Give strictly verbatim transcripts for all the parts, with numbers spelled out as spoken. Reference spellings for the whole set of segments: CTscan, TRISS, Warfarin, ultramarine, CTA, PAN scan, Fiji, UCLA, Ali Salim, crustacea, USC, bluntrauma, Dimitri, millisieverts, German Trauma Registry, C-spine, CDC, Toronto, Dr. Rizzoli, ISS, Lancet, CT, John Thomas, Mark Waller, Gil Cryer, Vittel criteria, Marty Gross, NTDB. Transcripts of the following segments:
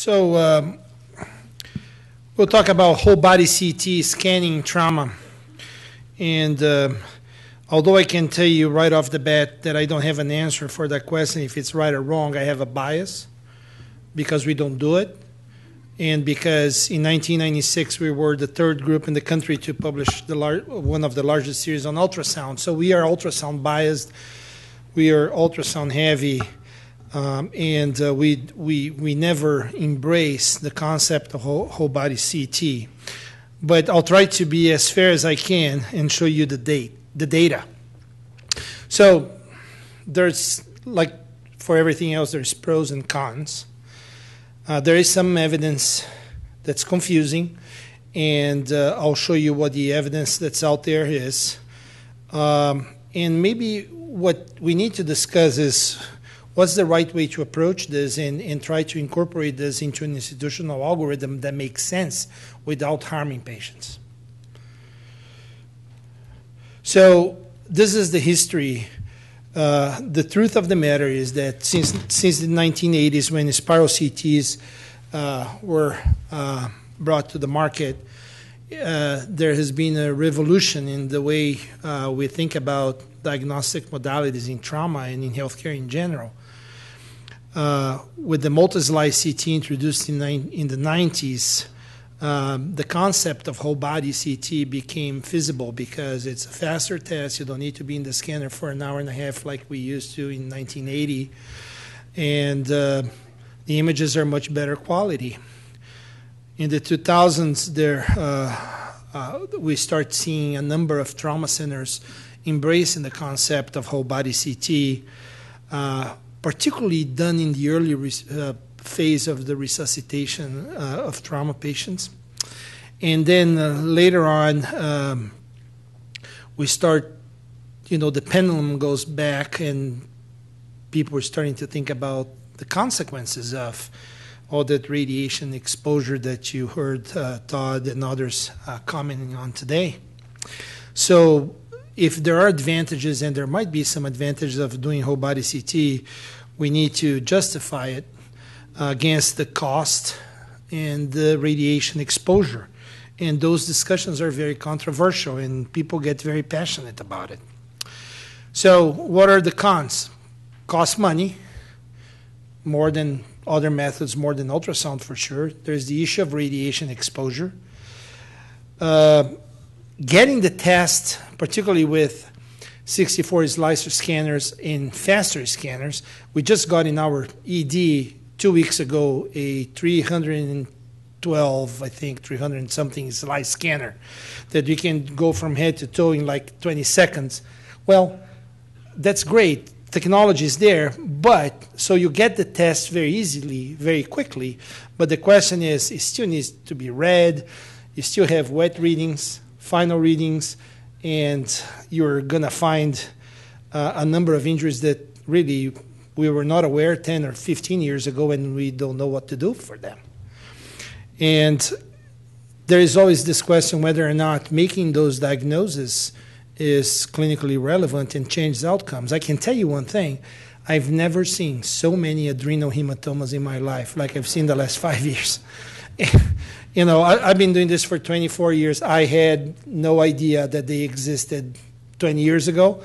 So um, we'll talk about whole body C T scanning trauma. And uh, although I can tell you right off the bat that I don't have an answer for that question, if it's right or wrong, I have a bias because we don't do it. And because in nineteen ninety-six, we were the third group in the country to publish the lar one of the largest series on ultrasound. So we are ultrasound biased. We are ultrasound heavy. Um, and uh, we, we, we never embrace the concept of whole, whole body C T. But I'll try to be as fair as I can and show you the, date, the data. So there's, like for everything else, there's pros and cons. Uh, there is some evidence that's confusing, and uh, I'll show you what the evidence that's out there is. Um, and maybe what we need to discuss is what's the right way to approach this and, and try to incorporate this into an institutional algorithm that makes sense without harming patients. So this is the history. Uh, the truth of the matter is that since since the nineteen eighties, when spiral C Ts uh, were uh, brought to the market, uh, there has been a revolution in the way uh, we think about diagnostic modalities in trauma and in healthcare in general. Uh, with the multi-slice C T introduced in, in the nineties, Um, the concept of whole body C T became feasible because it's a faster test. You don't need to be in the scanner for an hour and a half like we used to in nineteen eighty. And uh, the images are much better quality. In the two thousands, there, uh, uh, we start seeing a number of trauma centers embracing the concept of whole body C T, uh, particularly done in the early uh, phase of the resuscitation uh, of trauma patients. And then uh, later on, um, we start, you know, the pendulum goes back and people are starting to think about the consequences of all that radiation exposure that you heard uh, Todd and others uh, commenting on today. So if there are advantages, and there might be some advantages of doing whole body C T, we need to justify it against the cost and the radiation exposure. And those discussions are very controversial, and people get very passionate about it. So what are the cons? Cost money, more than other methods, more than ultrasound for sure. There's the issue of radiation exposure. Uh, getting the test, particularly with sixty-four slicer scanners and faster scanners, we just got in our E D two weeks ago, a three hundred twelve, I think, three hundred something slice scanner that you can go from head to toe in like twenty seconds. Well, that's great. Technology is there, but so you get the test very easily, very quickly. But the question is, it still needs to be read. You still have wet readings, final readings, and you're going to find uh, a number of injuries that really we were not aware ten or fifteen years ago, and we don't know what to do for them. And there is always this question whether or not making those diagnoses is clinically relevant and changes outcomes. I can tell you one thing. I've never seen so many adrenal hematomas in my life like I've seen the last five years. You know, I, I've been doing this for twenty-four years. I had no idea that they existed twenty years ago.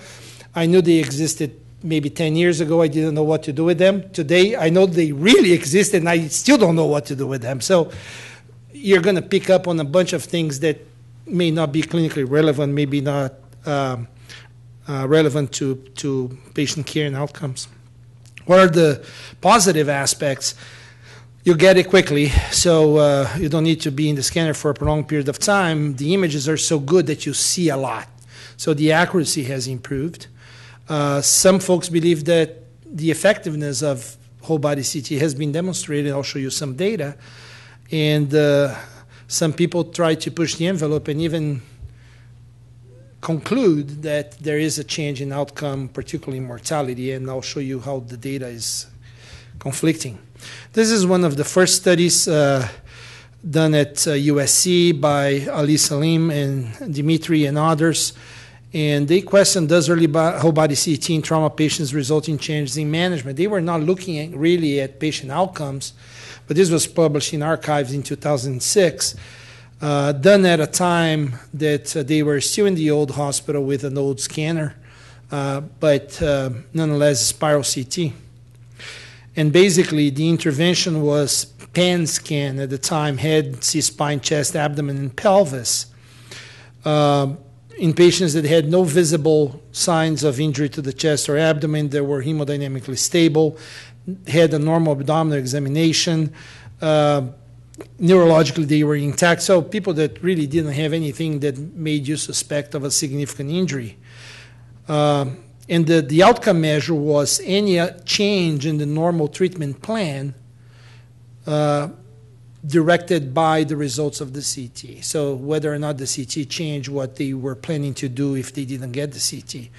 I knew they existed maybe ten years ago. I didn't know what to do with them. Today, I know they really exist, and I still don't know what to do with them. So you're going to pick up on a bunch of things that may not be clinically relevant, maybe not um, uh, relevant to, to patient care and outcomes. What are the positive aspects? You get it quickly, so uh, you don't need to be in the scanner for a prolonged period of time. The images are so good that you see a lot. So the accuracy has improved. Uh, some folks believe that the effectiveness of whole body C T has been demonstrated. I'll show you some data. And uh, some people try to push the envelope and even conclude that there is a change in outcome, particularly mortality. And I'll show you how the data is conflicting. This is one of the first studies uh, done at uh, U S C by Ali Salim and Dimitri and others. And they questioned, does early bo whole body C T in trauma patients result in changes in management? They were not looking at, really at patient outcomes, but this was published in archives in two thousand six, uh, done at a time that uh, they were still in the old hospital with an old scanner, uh, but uh, nonetheless spiral C T. And basically the intervention was PAN scan at the time, head, C-spine, chest, abdomen, and pelvis, uh, in patients that had no visible signs of injury to the chest or abdomen, that were hemodynamically stable, had a normal abdominal examination, uh, neurologically they were intact, so people that really didn't have anything that made you suspect of a significant injury. Uh, and the, the outcome measure was any change in the normal treatment plan uh, directed by the results of the C T. So whether or not the C T changed what they were planning to do if they didn't get the C T.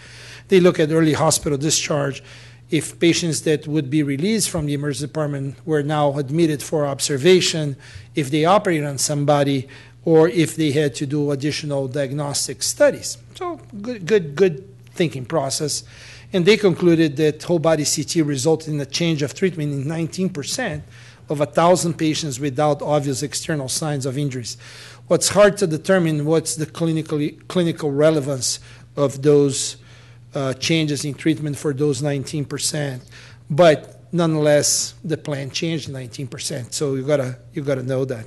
They look at early hospital discharge. If patients that would be released from the emergency department were now admitted for observation, if they operated on somebody, or if they had to do additional diagnostic studies. So good, good, good thinking process. And they concluded that whole body C T resulted in a change of treatment in nineteen percent of one thousand patients without obvious external signs of injuries. What's hard to determine what's the clinically, clinical relevance of those Uh, changes in treatment for those nineteen percent, but nonetheless the plan changed nineteen percent. So you gotta you gotta know that.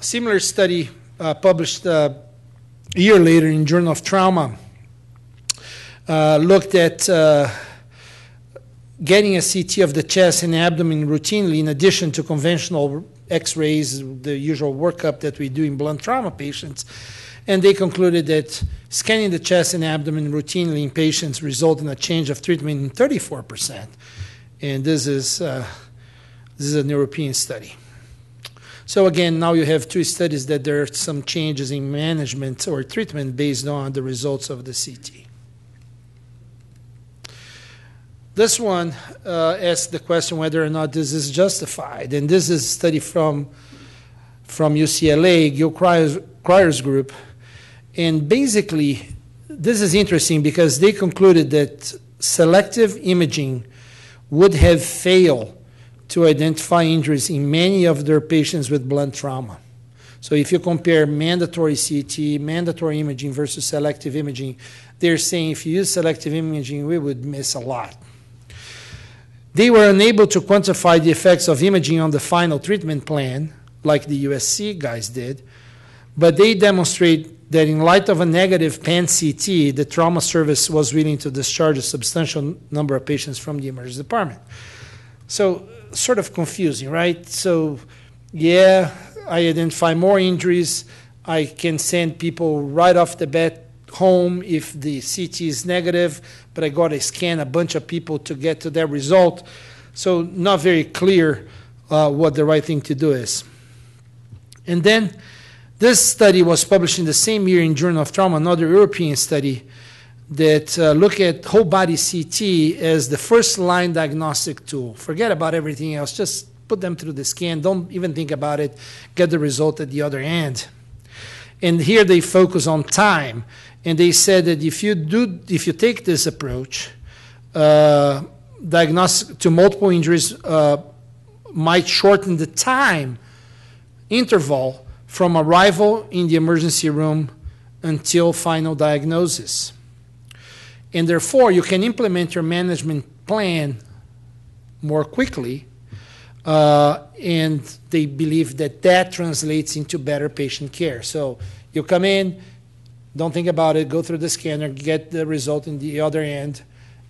A similar study uh, published uh, a year later in Journal of Trauma uh, looked at uh, getting a C T of the chest and abdomen routinely in addition to conventional X-rays, the usual workup that we do in blunt trauma patients. And they concluded that scanning the chest and abdomen routinely in patients resulted in a change of treatment in thirty-four percent. And this is, uh, this is an European study. So again, now you have two studies that there are some changes in management or treatment based on the results of the C T. This one uh, asks the question whether or not this is justified. And this is a study from, from U C L A, Gil Cryer's, Cryer's group. And basically, this is interesting because they concluded that selective imaging would have failed to identify injuries in many of their patients with blunt trauma. So if you compare mandatory C T, mandatory imaging versus selective imaging, they're saying if you use selective imaging, we would miss a lot. They were unable to quantify the effects of imaging on the final treatment plan, like the U S C guys did, but they demonstrate that in light of a negative PAN C T, the trauma service was willing to discharge a substantial number of patients from the emergency department. So sort of confusing, right? So yeah, I identify more injuries. I can send people right off the bat home if the C T is negative, but I got to scan a bunch of people to get to that result. So not very clear uh, what the right thing to do is. And then this study was published in the same year in Journal of Trauma, another European study that uh, looked at whole body C T as the first line diagnostic tool. Forget about everything else, just put them through the scan, don't even think about it, get the result at the other end. And here they focus on time, and they said that if you do, if you take this approach, uh, diagnostic to multiple injuries uh, might shorten the time interval from arrival in the emergency room until final diagnosis. And therefore, you can implement your management plan more quickly, uh, and they believe that that translates into better patient care. So you come in, don't think about it, go through the scanner, get the result in the other end,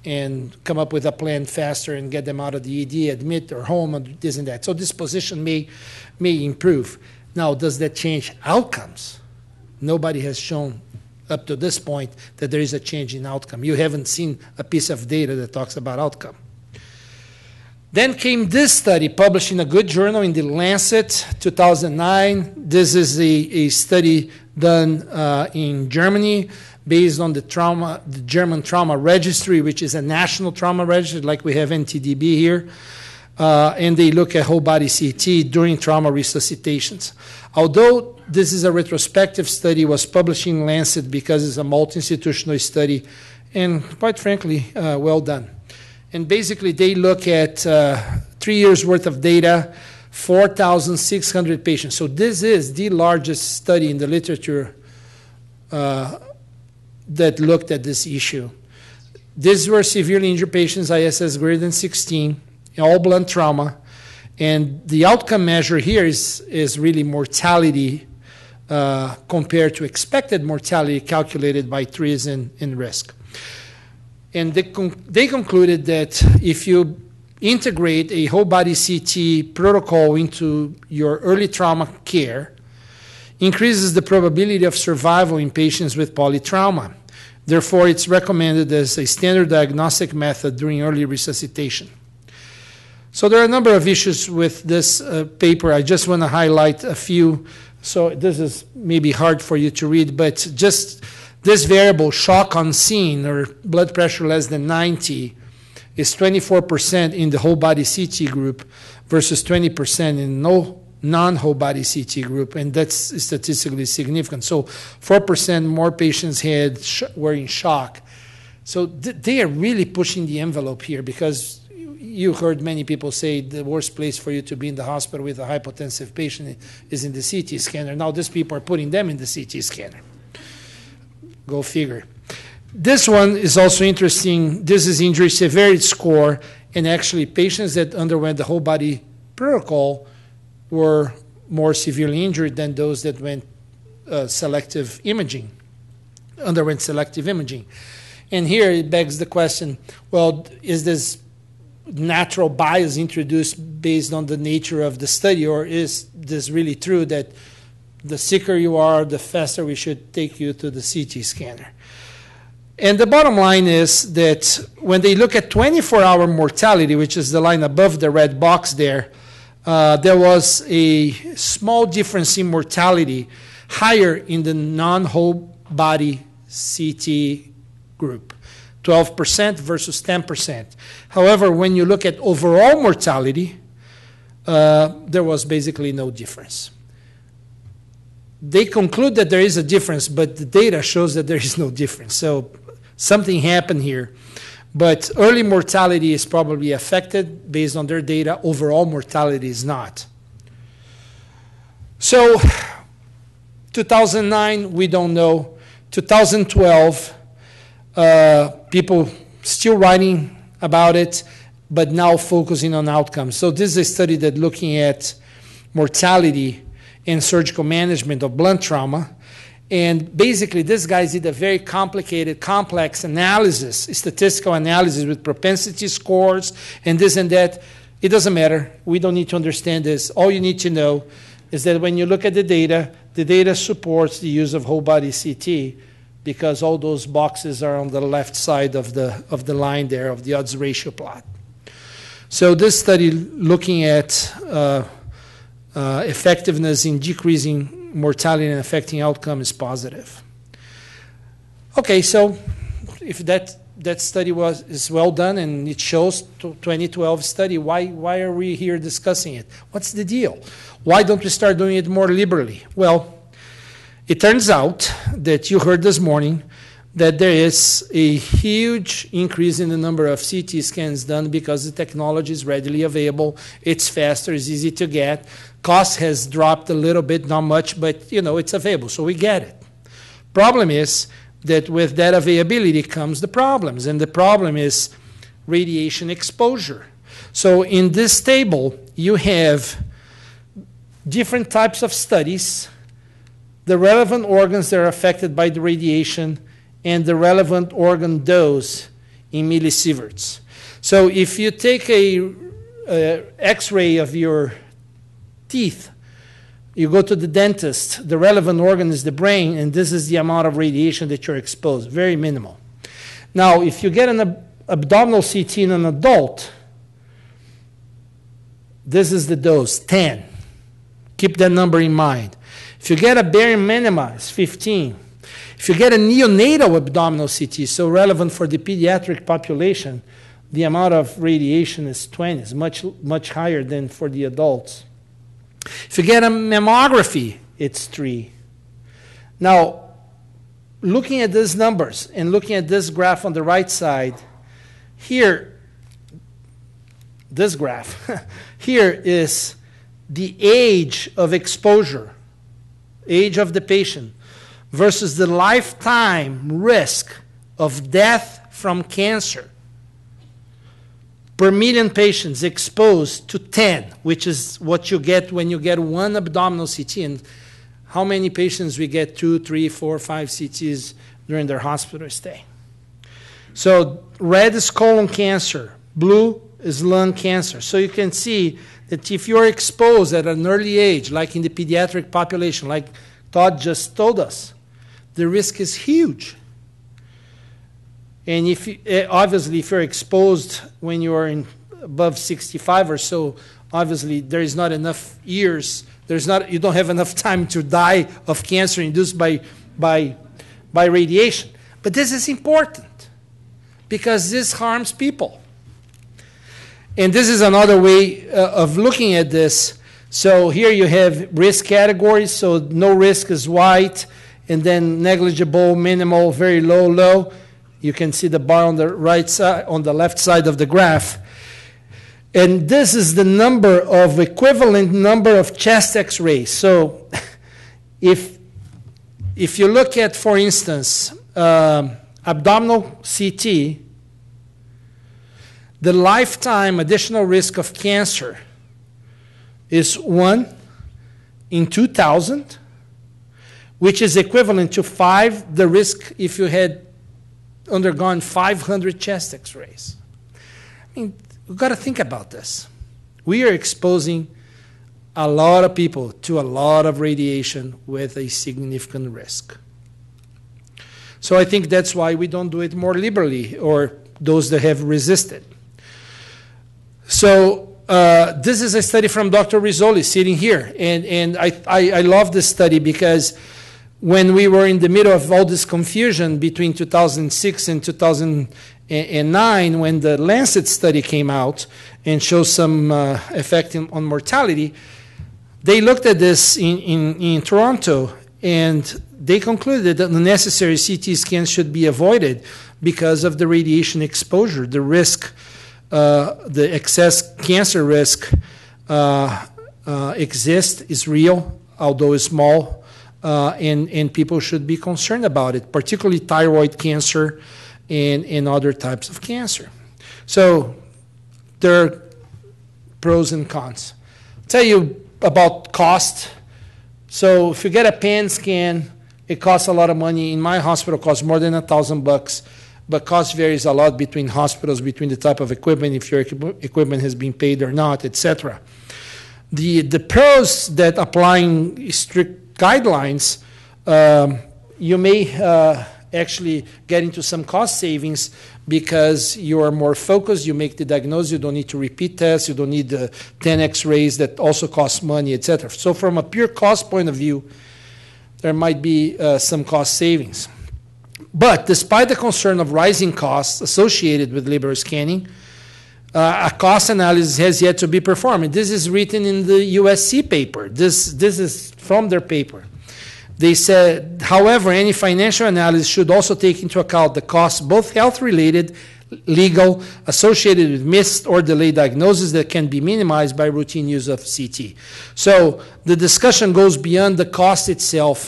and come up with a plan faster and get them out of the E D, admit or home, and this and that. So this position may, may improve. Now, does that change outcomes? Nobody has shown up to this point that there is a change in outcome. You haven't seen a piece of data that talks about outcome. Then came this study published in a good journal in the Lancet, two thousand nine. This is a, a study done uh, in Germany based on the, trauma, the German Trauma Registry, which is a national trauma registry like we have N T D B here. Uh, and they look at whole body C T during trauma resuscitations. Although this is a retrospective study, was published in Lancet because it's a multi-institutional study, and quite frankly, uh, well done. And basically, they look at uh, three years worth of data, four thousand six hundred patients. So this is the largest study in the literature uh, that looked at this issue. These were severely injured patients, I S S greater than sixteen, all blunt trauma. And the outcome measure here is, is really mortality uh, compared to expected mortality calculated by TRISS and, and risk. And they, con they concluded that if you integrate a whole body C T protocol into your early trauma care, increases the probability of survival in patients with polytrauma. Therefore, it's recommended as a standard diagnostic method during early resuscitation. So there are a number of issues with this uh, paper. I just want to highlight a few. So this is maybe hard for you to read, but just this variable, shock on scene, or blood pressure less than ninety, is twenty-four percent in the whole body C T group versus twenty percent in no non-whole body C T group, and that's statistically significant. So four percent more patients had sh were in shock. So th they are really pushing the envelope here, because you heard many people say the worst place for you to be in the hospital with a hypotensive patient is in the C T scanner. Now these people are putting them in the C T scanner. Go figure. This one is also interesting. This is injury severity score, and actually patients that underwent the whole body protocol were more severely injured than those that went uh, selective imaging, underwent selective imaging. And here it begs the question, well, is this natural bias introduced based on the nature of the study, or is this really true that the sicker you are, the faster we should take you to the C T scanner? And the bottom line is that when they look at twenty-four hour mortality, which is the line above the red box there, uh, there was a small difference in mortality, higher in the non-whole body C T group, twelve percent versus ten percent. However, when you look at overall mortality, uh, there was basically no difference. They conclude that there is a difference, but the data shows that there is no difference. So something happened here. But early mortality is probably affected based on their data. Overall mortality is not. So two thousand nine, we don't know. two thousand twelve, Uh, people still writing about it, but now focusing on outcomes. So this is a study that's looking at mortality and surgical management of blunt trauma. And basically, these guys did a very complicated, complex analysis, statistical analysis with propensity scores and this and that. It doesn't matter. We don't need to understand this. All you need to know is that when you look at the data, the data supports the use of whole body C T, because all those boxes are on the left side of the, of the line there, of the odds ratio plot. So this study looking at uh, uh, effectiveness in decreasing mortality and affecting outcome is positive. Okay, so if that, that study was, is well done and it shows twenty twelve study, why, why are we here discussing it? What's the deal? Why don't we start doing it more liberally? Well, it turns out that you heard this morning that there is a huge increase in the number of C T scans done because the technology is readily available, it's faster, it's easy to get, cost has dropped a little bit, not much, but you know, it's available, so we get it. Problem is that with that availability comes the problems, and the problem is radiation exposure. So in this table, you have different types of studies, the relevant organs that are affected by the radiation, and the relevant organ dose in millisieverts. So if you take a, a X-ray of your teeth, you go to the dentist, the relevant organ is the brain, and this is the amount of radiation that you're exposed, very minimal. Now, if you get an ab- abdominal C T in an adult, this is the dose, ten. Keep that number in mind. If you get a barium enema, it's fifteen. If you get a neonatal abdominal C T, so relevant for the pediatric population, the amount of radiation is twenty. It's much, much higher than for the adults. If you get a mammography, it's three. Now, looking at these numbers and looking at this graph on the right side, here, this graph here is the age of exposure, age of the patient, versus the lifetime risk of death from cancer per million patients exposed to ten, which is what you get when you get one abdominal C T. And how many patients we get two, three, four, five C Ts during their hospital stay. So red is colon cancer, blue is lung cancer. So you can see that if you're exposed at an early age, like in the pediatric population, like Todd just told us, the risk is huge. And if you, obviously, if you're exposed when you are in above sixty-five or so, obviously there is not enough years. There's not you don't have enough time to die of cancer induced by by by radiation. But this is important because this harms people. And this is another way uh, of looking at this. So here you have risk categories. So no risk is white, and then negligible, minimal, very low, low. You can see the bar on the right side, on the left side of the graph. And this is the number of equivalent number of chest x-rays. So if, if you look at, for instance, um, abdominal C T, the lifetime additional risk of cancer is one in two thousand, which is equivalent to five, the risk if you had undergone five hundred chest x-rays. I mean, we've got to think about this. We are exposing a lot of people to a lot of radiation with a significant risk. So I think that's why we don't do it more liberally, or those that have resisted. So uh, this is a study from Doctor Rizzoli sitting here. And, and I, I, I love this study because when we were in the middle of all this confusion between two thousand six and two thousand nine, when the Lancet study came out and showed some uh, effect in, on mortality, they looked at this in, in, in Toronto, and they concluded that unnecessary C T scans should be avoided because of the radiation exposure, the risk, uh, the excess cancer risk uh, uh, exists, is real, although it's small. Uh, and, and people should be concerned about it, particularly thyroid cancer and, and other types of cancer. So there are pros and cons. I'll tell you about cost. So if you get a PAN scan, it costs a lot of money. In my hospital, it costs more than a thousand bucks, but cost varies a lot between hospitals, between the type of equipment, if your equipment has been paid or not, et cetera. The, the pros that applying strict guidelines, um, you may uh, actually get into some cost savings because you are more focused, you make the diagnosis, you don't need to repeat tests, you don't need the ten x-rays that also cost money, et cetera. So from a pure cost point of view, there might be uh, some cost savings. But despite the concern of rising costs associated with liberal scanning, Uh, a cost analysis has yet to be performed. This is written in the U S C paper. This, this is from their paper. They said, however, any financial analysis should also take into account the costs, both health-related, legal, associated with missed or delayed diagnosis that can be minimized by routine use of C T. So the discussion goes beyond the cost itself,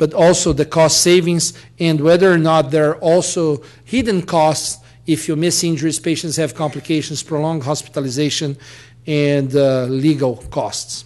but also the cost savings and whether or not there are also hidden costs. If you miss injuries, patients have complications, prolonged hospitalization, and uh, legal costs.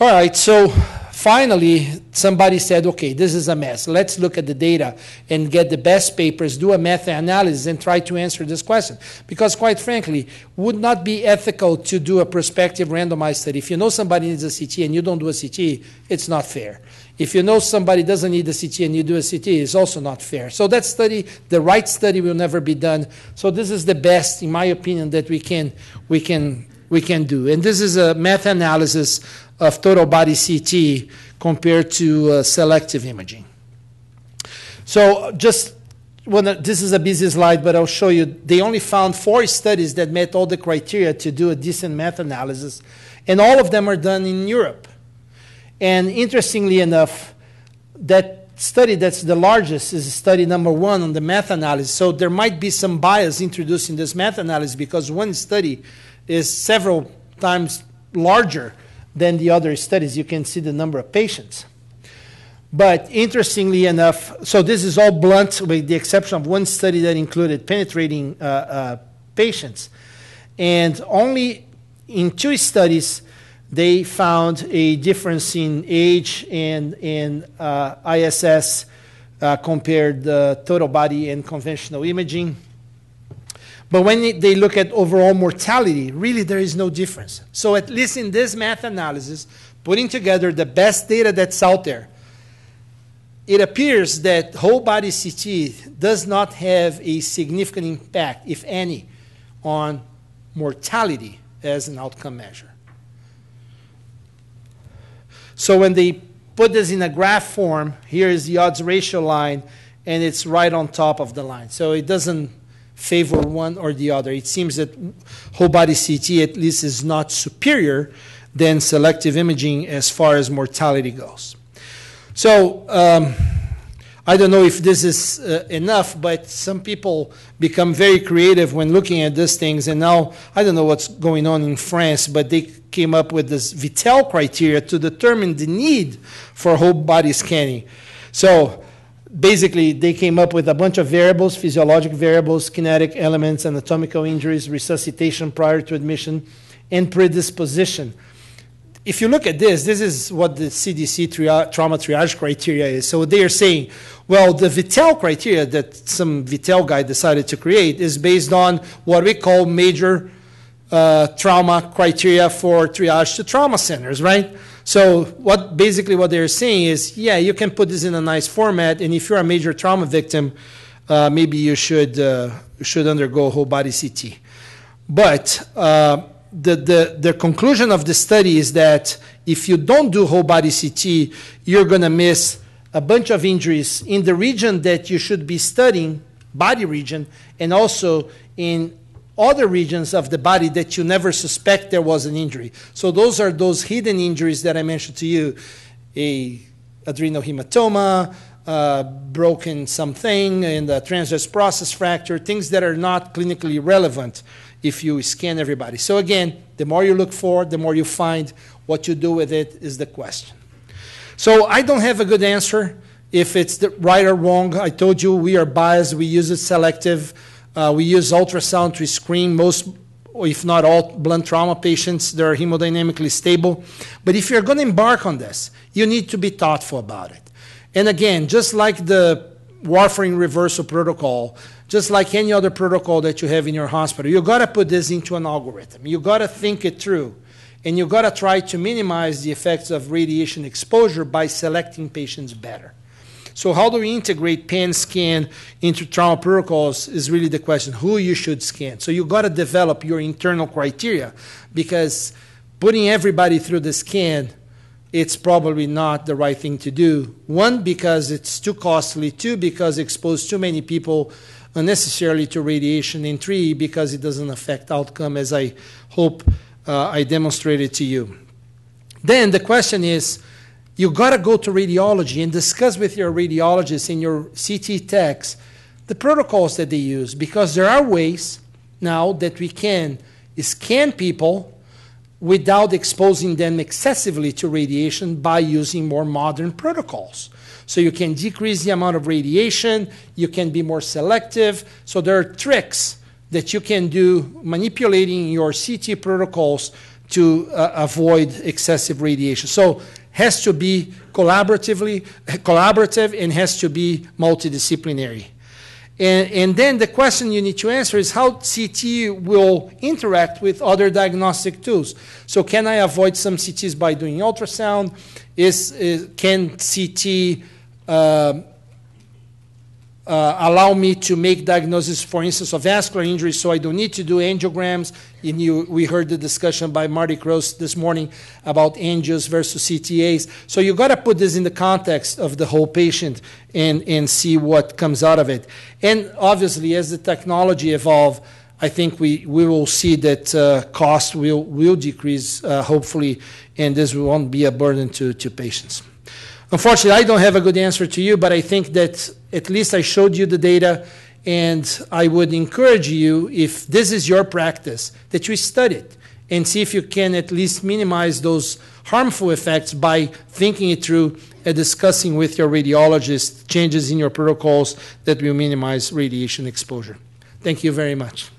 All right, so finally, somebody said, okay, this is a mess. Let's look at the data and get the best papers, do a meta-analysis, and try to answer this question. Because quite frankly, would not be ethical to do a prospective randomized study. If you know somebody needs a C T and you don't do a C T, it's not fair. If you know somebody doesn't need a C T and you do a C T, it's also not fair. So that study, the right study, will never be done. So this is the best, in my opinion, that we can, we can, we can do. And this is a meta-analysis of total body C T compared to uh, selective imaging. So just, wanna, this is a busy slide, but I'll show you. They only found four studies that met all the criteria to do a decent meta-analysis, and all of them are done in Europe. And interestingly enough, that study that's the largest is study number one on the meta-analysis. So there might be some bias introduced in this meta-analysis because one study is several times larger than the other studies. You can see the number of patients. But interestingly enough, so this is all blunt with the exception of one study that included penetrating uh, uh, patients. And only in two studies, they found a difference in age and in uh, I S S uh, compared uh, total body and conventional imaging. But when they look at overall mortality, really there is no difference. So at least in this meta-analysis, putting together the best data that's out there, it appears that whole body C T does not have a significant impact, if any, on mortality as an outcome measure. So when they put this in a graph form, here is the odds ratio line, and it's right on top of the line. So it doesn't favor one or the other. It seems that whole body C T at least is not superior than selective imaging as far as mortality goes. So um, I don't know if this is uh, enough, but some people become very creative when looking at these things. And now I don't know what's going on in France, but they came up with this Vittel criteria to determine the need for whole body scanning. So basically, they came up with a bunch of variables, physiologic variables, kinetic elements, anatomical injuries, resuscitation prior to admission, and predisposition. If you look at this, this is what the C D C tria trauma triage criteria is. So they are saying, well, the Vittel criteria that some Vittel guy decided to create is based on what we call major uh, trauma criteria for triage to trauma centers, right? So what basically what they're saying is, yeah, you can put this in a nice format, and if you're a major trauma victim, uh, maybe you should, uh, should undergo whole body C T. But uh, the, the, the conclusion of the study is that if you don't do whole body C T, you're going to miss a bunch of injuries in the region that you should be studying, body region, and also in other regions of the body that you never suspect there was an injury. So those are those hidden injuries that I mentioned to you, a adrenal hematoma, uh, broken something, and a transverse process fracture, things that are not clinically relevant if you scan everybody. So again, the more you look for, the more you find. What you do with it is the question. So I don't have a good answer if it's the right or wrong. I told you we are biased, we use it selective. Uh, we use ultrasound to screen most, if not all, blunt trauma patients. They're hemodynamically stable. But if you're going to embark on this, you need to be thoughtful about it. And again, just like the Warfarin reversal protocol, just like any other protocol that you have in your hospital, you've got to put this into an algorithm. You've got to think it through. And you've got to try to minimize the effects of radiation exposure by selecting patients better. So how do we integrate PAN scan into trauma protocols is really the question, who you should scan. So you've got to develop your internal criteria, because putting everybody through the scan, it's probably not the right thing to do. One, because it's too costly. Two, because it exposes too many people unnecessarily to radiation. And three, because it doesn't affect outcome, as I hope uh, I demonstrated to you. Then the question is, you got to go to radiology and discuss with your radiologists and your C T techs the protocols that they use, because there are ways now that we can scan people without exposing them excessively to radiation by using more modern protocols. So you can decrease the amount of radiation, you can be more selective. So there are tricks that you can do manipulating your C T protocols to uh, avoid excessive radiation. So has to be collaboratively, collaborative and has to be multidisciplinary. And, and then the question you need to answer is how C T will interact with other diagnostic tools. So can I avoid some C Ts by doing ultrasound? Is, is, can C T uh, uh, allow me to make diagnosis, for instance, of vascular injury, so I don't need to do angiograms? And you, we heard the discussion by Marty Gross this morning about angios versus C T As. So you've got to put this in the context of the whole patient and, and see what comes out of it. And obviously, as the technology evolves, I think we, we will see that uh, cost will, will decrease, uh, hopefully, and this won't be a burden to, to patients. Unfortunately, I don't have a good answer to you, but I think that at least I showed you the data, And I would encourage you, if this is your practice, that you study it and see if you can at least minimize those harmful effects by thinking it through and discussing with your radiologist changes in your protocols that will minimize radiation exposure. Thank you very much.